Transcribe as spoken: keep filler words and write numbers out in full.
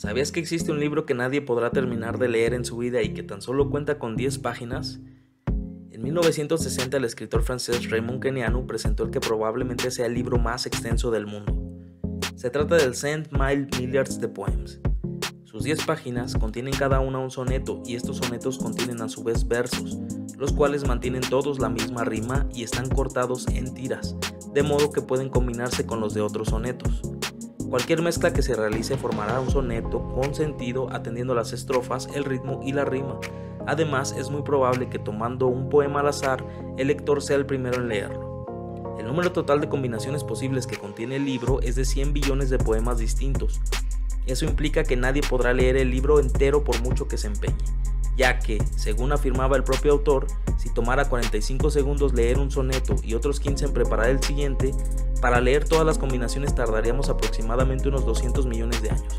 ¿Sabías que existe un libro que nadie podrá terminar de leer en su vida y que tan solo cuenta con diez páginas? En mil novecientos sesenta, el escritor francés Raymond Queneau presentó el que probablemente sea el libro más extenso del mundo. Se trata del Cent Mille Milliards de Poèmes. Sus diez páginas contienen cada una un soneto, y estos sonetos contienen a su vez versos, los cuales mantienen todos la misma rima y están cortados en tiras, de modo que pueden combinarse con los de otros sonetos. Cualquier mezcla que se realice formará un soneto con sentido, atendiendo las estrofas, el ritmo y la rima. Además, es muy probable que tomando un poema al azar, el lector sea el primero en leerlo. El número total de combinaciones posibles que contiene el libro es de cien billones de poemas distintos. Eso implica que nadie podrá leer el libro entero por mucho que se empeñe, ya que, según afirmaba el propio autor, si tomara cuarenta y cinco segundos leer un soneto y otros quince en preparar el siguiente, para leer todas las combinaciones tardaríamos aproximadamente unos doscientos millones de años.